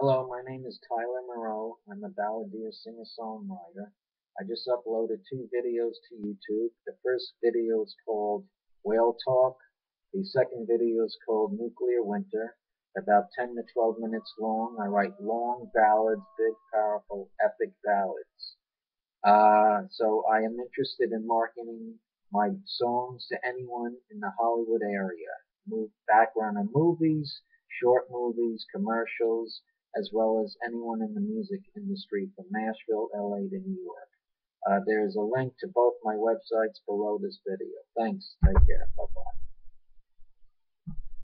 Hello, my name is Tyler Miroe. I'm a balladeer, singer-songwriter. I just uploaded 2 videos to YouTube. The first video is called Whale Talk. The second video is called Nuclear Winter. About 10 to 12 minutes long. I write long ballads, big, powerful, epic ballads. So I am interested in marketing my songs to anyone in the Hollywood area. Background in movies, short movies, commercials, as well as anyone in the music industry from Nashville, LA to New York. There is a link to both my websites below this video. Thanks. Take care. Bye-bye.